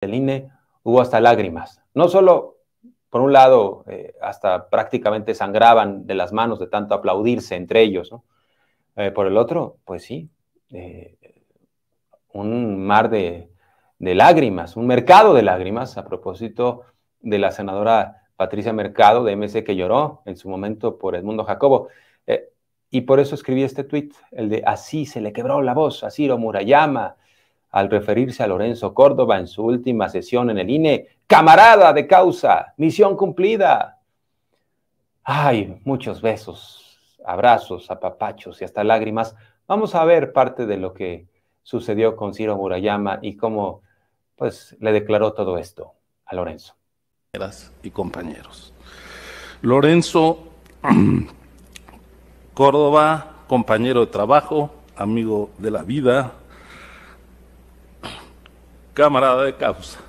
del INE hubo hasta lágrimas. No solo, por un lado, hasta prácticamente sangraban de las manos de tanto aplaudirse entre ellos, ¿no? Por el otro, pues sí, un mar de lágrimas, un mercado de lágrimas, a propósito de la senadora Patricia Mercado de MC, que lloró en su momento por Edmundo Jacobo. Y por eso escribí este tuit, el de así se le quebró la voz a Ciro Murayama al referirse a Lorenzo Córdova en su última sesión en el INE. ¡Camarada de causa! ¡Misión cumplida! ¡Ay! Muchos besos, abrazos, apapachos y hasta lágrimas. Vamos a ver parte de lo que sucedió con Ciro Murayama y cómo, pues, le declaró todo esto a Lorenzo. Y compañeros. Lorenzo Córdova, compañero de trabajo, amigo de la vida, camarada de causa.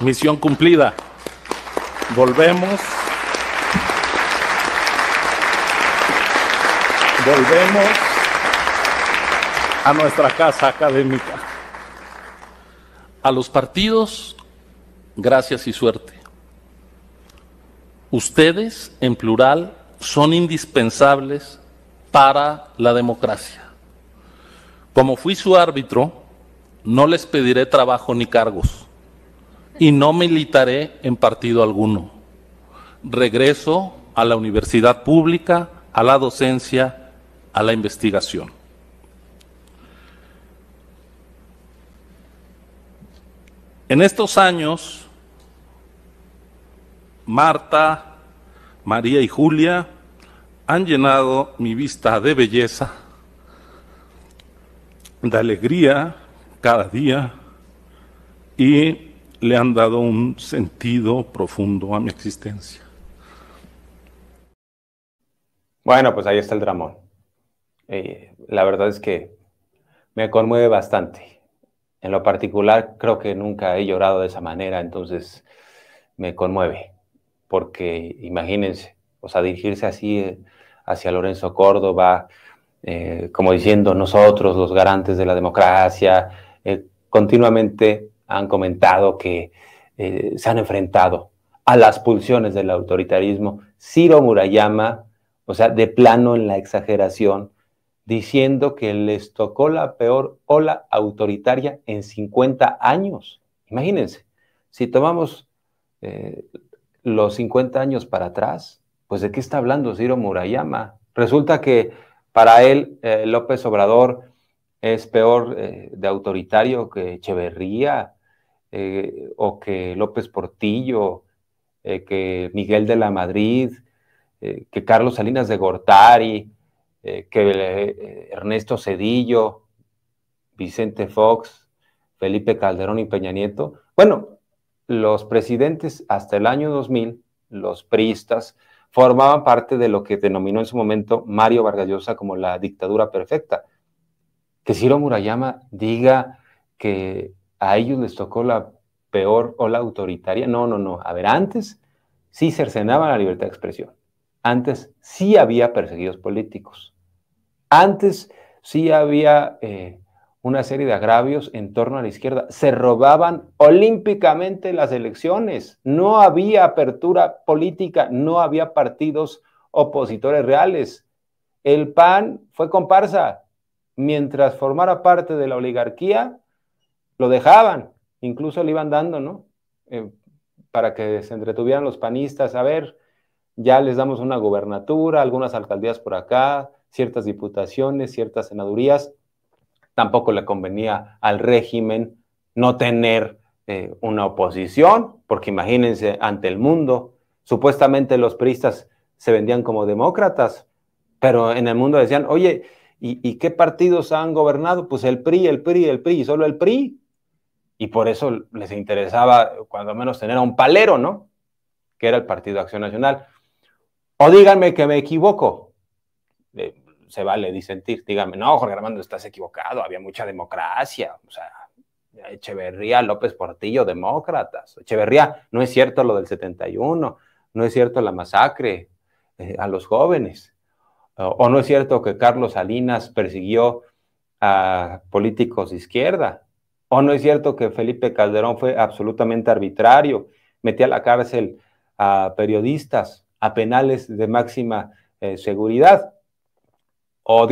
Misión cumplida. Volvemos a nuestra casa académica. A los partidos, gracias y suerte. Ustedes, en plural, son indispensables para la democracia. Como fui su árbitro, no les pediré trabajo ni cargos y no militaré en partido alguno. Regreso a la universidad pública, a la docencia, a la investigación. En estos años, Marta, María y Julia han llenado mi vista de belleza, de alegría cada día, y le han dado un sentido profundo a mi existencia. Bueno, pues ahí está el dramón. La verdad es que me conmueve bastante. En lo particular, creo que nunca he llorado de esa manera, entonces me conmueve. Porque imagínense, o sea, dirigirse así hacia Lorenzo Córdova, como diciendo nosotros los garantes de la democracia, continuamente han comentado que se han enfrentado a las pulsiones del autoritarismo. Ciro Murayama, o sea, de plano en la exageración, diciendo que les tocó la peor ola autoritaria en 50 años. Imagínense, si tomamos los 50 años para atrás, pues ¿de qué está hablando Ciro Murayama? Resulta que para él López Obrador es peor de autoritario que Echeverría, o que López Portillo, que Miguel de la Madrid, que Carlos Salinas de Gortari, que Ernesto Zedillo, Vicente Fox, Felipe Calderón y Peña Nieto. Bueno, los presidentes hasta el año 2000, los priistas, formaban parte de lo que denominó en su momento Mario Vargas Llosa como la dictadura perfecta. Que Ciro Murayama diga que a ellos les tocó la peor ola autoritaria. No, no, no. A ver, antes sí cercenaban la libertad de expresión. Antes sí había perseguidos políticos. Antes sí había una serie de agravios en torno a la izquierda. Se robaban olímpicamente las elecciones. No había apertura política, no había partidos opositores reales. El PAN fue comparsa. Mientras formara parte de la oligarquía, lo dejaban. Incluso le iban dando, ¿no? Para que se entretuvieran los panistas. A ver, ya les damos una gubernatura, algunas alcaldías por acá, ciertas diputaciones, ciertas senadurías. Tampoco le convenía al régimen no tener una oposición, porque imagínense, ante el mundo, supuestamente los priistas se vendían como demócratas, pero en el mundo decían, oye, ¿y qué partidos han gobernado? Pues el PRI, el PRI, el PRI, y solo el PRI. Y por eso les interesaba, cuando menos, tener a un palero, ¿no? Que era el Partido de Acción Nacional. O díganme que me equivoco. Se vale disentir, díganme, no, Jorge Armando, estás equivocado, había mucha democracia, o sea, Echeverría, López Portillo, demócratas, Echeverría, no es cierto lo del 71, no es cierto la masacre a los jóvenes, o no es cierto que Carlos Salinas persiguió a políticos de izquierda. ¿O no es cierto que Felipe Calderón fue absolutamente arbitrario? Metía a la cárcel a periodistas, a penales de máxima seguridad. O